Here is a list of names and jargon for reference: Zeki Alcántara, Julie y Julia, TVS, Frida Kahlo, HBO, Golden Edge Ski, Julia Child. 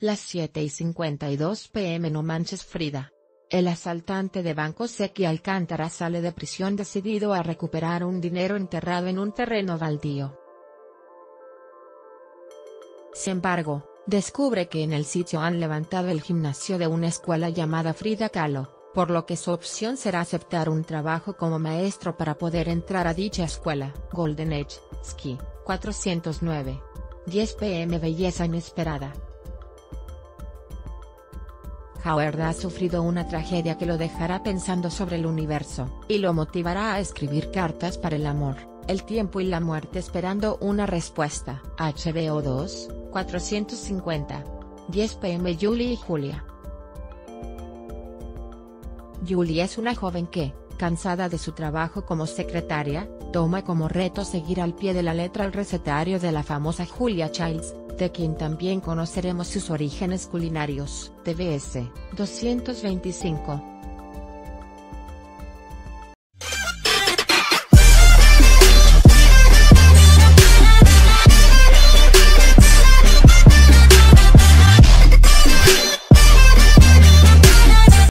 Las 7:52 p.m. No manches Frida. El asaltante de banco Zeki Alcántara sale de prisión decidido a recuperar un dinero enterrado en un terreno baldío. Sin embargo, descubre que en el sitio han levantado el gimnasio de una escuela llamada Frida Kahlo, por lo que su opción será aceptar un trabajo como maestro para poder entrar a dicha escuela. Golden Edge Ski, 409:10 p.m. Belleza inesperada. Howard ha sufrido una tragedia que lo dejará pensando sobre el universo, y lo motivará a escribir cartas para el amor, el tiempo y la muerte esperando una respuesta. HBO 2, 450:10 p.m. Julie y Julia. Julie es una joven que, cansada de su trabajo como secretaria, toma como reto seguir al pie de la letra el recetario de la famosa Julia Child, de quien también conoceremos sus orígenes culinarios. TVS, 225.